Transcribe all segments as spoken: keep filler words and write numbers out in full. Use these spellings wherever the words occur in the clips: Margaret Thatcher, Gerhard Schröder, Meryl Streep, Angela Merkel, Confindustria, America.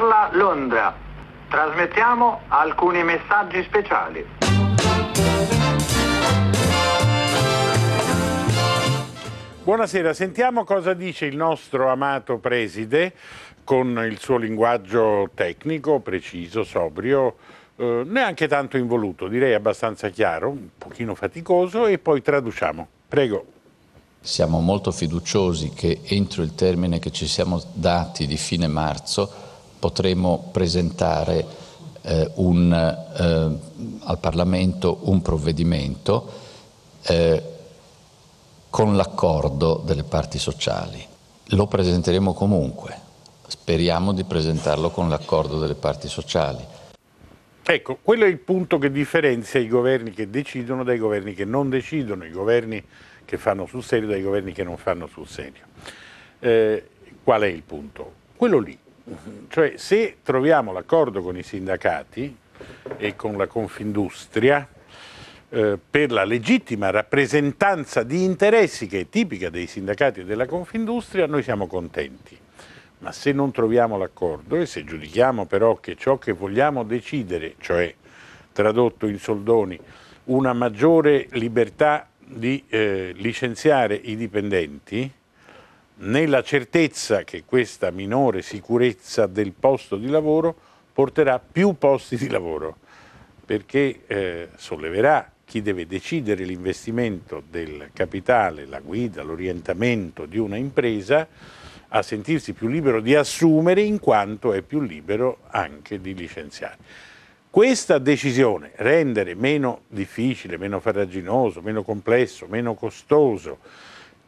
Parla Londra. Trasmettiamo alcuni messaggi speciali. Buonasera, sentiamo cosa dice il nostro amato preside con il suo linguaggio tecnico, preciso, sobrio, eh, neanche tanto involuto, direi abbastanza chiaro, un pochino faticoso, e poi traduciamo. Prego. Siamo molto fiduciosi che entro il termine che ci siamo dati di fine marzo potremo presentare eh, un, eh, al Parlamento un provvedimento eh, con l'accordo delle parti sociali. Lo presenteremo comunque, speriamo di presentarlo con l'accordo delle parti sociali. Ecco, quello è il punto che differenzia i governi che decidono dai governi che non decidono, i governi che fanno sul serio dai governi che non fanno sul serio. Eh, qual è il punto? Quello lì, cioè se troviamo l'accordo con i sindacati e con la Confindustria eh, per la legittima rappresentanza di interessi che è tipica dei sindacati e della Confindustria, noi siamo contenti. Ma se non troviamo l'accordo e se giudichiamo però che ciò che vogliamo decidere, cioè tradotto in soldoni, una maggiore libertà di eh, licenziare i dipendenti nella certezza che questa minore sicurezza del posto di lavoro porterà più posti di lavoro, perché eh, solleverà chi deve decidere l'investimento del capitale, la guida, l'orientamento di una impresa a sentirsi più libero di assumere in quanto è più libero anche di licenziare. Questa decisione, rendere meno difficile, meno farraginoso, meno complesso, meno costoso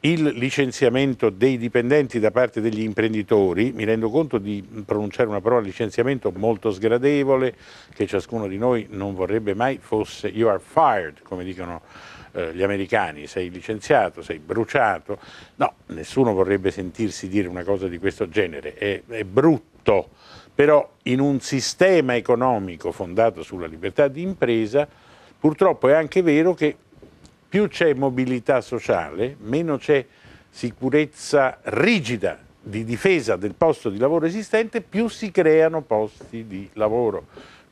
il licenziamento dei dipendenti da parte degli imprenditori, mi rendo conto di pronunciare una parola licenziamento molto sgradevole, che ciascuno di noi non vorrebbe mai fosse you are fired, come dicono eh, gli americani, sei licenziato, sei bruciato, no, nessuno vorrebbe sentirsi dire una cosa di questo genere, è, è brutto. Però in un sistema economico fondato sulla libertà di impresa, purtroppo è anche vero che più c'è mobilità sociale, meno c'è sicurezza rigida di difesa del posto di lavoro esistente, più si creano posti di lavoro,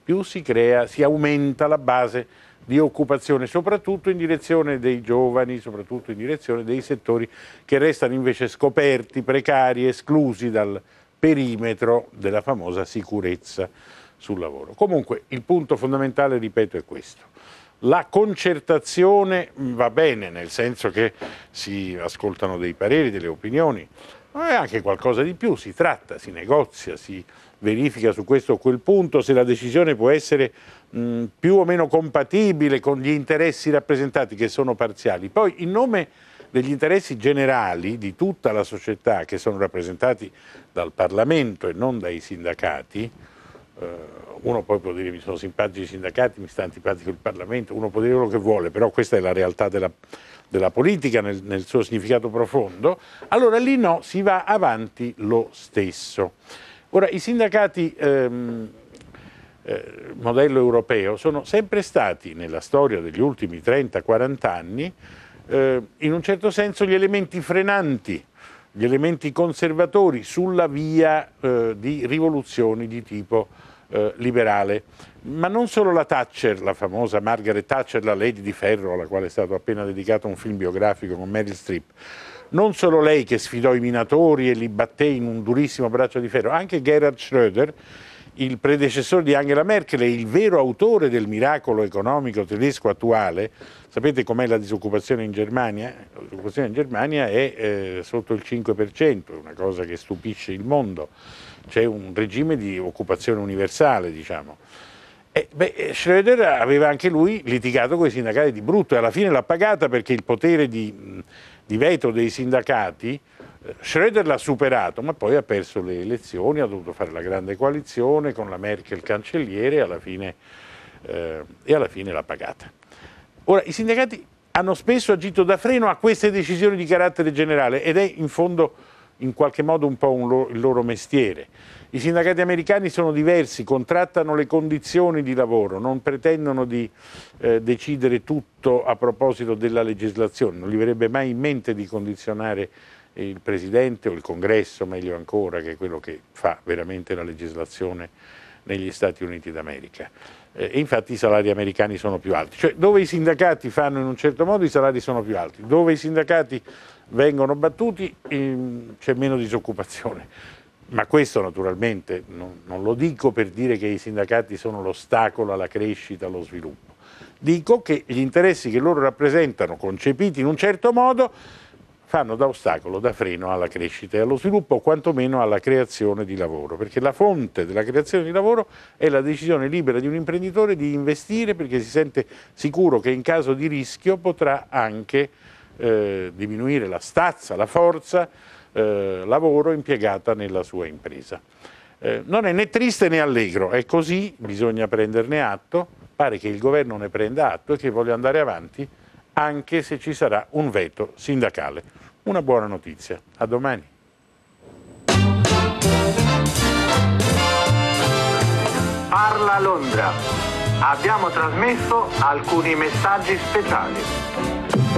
più si crea, si aumenta la base di occupazione, soprattutto in direzione dei giovani, soprattutto in direzione dei settori che restano invece scoperti, precari, esclusi dal perimetro della famosa sicurezza sul lavoro. Comunque il punto fondamentale, ripeto, è questo. La concertazione va bene, nel senso che si ascoltano dei pareri, delle opinioni, ma è anche qualcosa di più, si tratta, si negozia, si verifica su questo o quel punto se la decisione può essere mh, più o meno compatibile con gli interessi rappresentati, che sono parziali. Poi in nome degli interessi generali di tutta la società, che sono rappresentati dal Parlamento e non dai sindacati, eh, uno poi può dire mi sono simpatici i sindacati, mi sta antipatico il Parlamento, uno può dire quello che vuole, però questa è la realtà della, della politica nel, nel suo significato profondo, allora lì no, si va avanti lo stesso. Ora, i sindacati ehm, eh, modello europeo sono sempre stati, nella storia degli ultimi trenta quaranta anni, in un certo senso gli elementi frenanti, gli elementi conservatori sulla via eh, di rivoluzioni di tipo eh, liberale. Ma non solo la Thatcher, la famosa Margaret Thatcher, la Lady di Ferro, alla quale è stato appena dedicato un film biografico con Meryl Streep, non solo lei che sfidò i minatori e li batté in un durissimo braccio di ferro, anche Gerhard Schröder, il predecessore di Angela Merkel, il vero autore del miracolo economico tedesco attuale. Sapete com'è la disoccupazione in Germania? La disoccupazione in Germania è eh, sotto il cinque per cento, è una cosa che stupisce il mondo. C'è un regime di occupazione universale, diciamo. E, beh, Schröder aveva anche lui litigato con i sindacati di brutto e alla fine l'ha pagata, perché il potere di, di veto dei sindacati Schröder l'ha superato, ma poi ha perso le elezioni, ha dovuto fare la grande coalizione con la Merkel cancelliere e alla fine, eh, e alla fine l'ha pagata. Ora, i sindacati hanno spesso agito da freno a queste decisioni di carattere generale ed è in fondo in qualche modo un po' un loro, il loro mestiere. I sindacati americani sono diversi, contrattano le condizioni di lavoro, non pretendono di eh, decidere tutto a proposito della legislazione, non gli verrebbe mai in mente di condizionare il Presidente o il Congresso, meglio ancora, che è quello che fa veramente la legislazione negli Stati Uniti d'America. Eh, infatti i salari americani sono più alti, cioè dove i sindacati fanno in un certo modo i salari sono più alti, dove i sindacati vengono battuti ehm, c'è meno disoccupazione. Ma questo naturalmente non, non lo dico per dire che i sindacati sono l'ostacolo alla crescita, allo sviluppo. Dico che gli interessi che loro rappresentano, concepiti in un certo modo, fanno da ostacolo, da freno alla crescita e allo sviluppo, o quantomeno alla creazione di lavoro, perché la fonte della creazione di lavoro è la decisione libera di un imprenditore di investire, perché si sente sicuro che in caso di rischio potrà anche eh, diminuire la stazza, la forza eh, lavoro impiegata nella sua impresa. Eh, non è né triste né allegro, è così, bisogna prenderne atto, pare che il governo ne prenda atto e che voglia andare avanti anche se ci sarà un veto sindacale. Una buona notizia. A domani. Parla Londra. Abbiamo trasmesso alcuni messaggi speciali.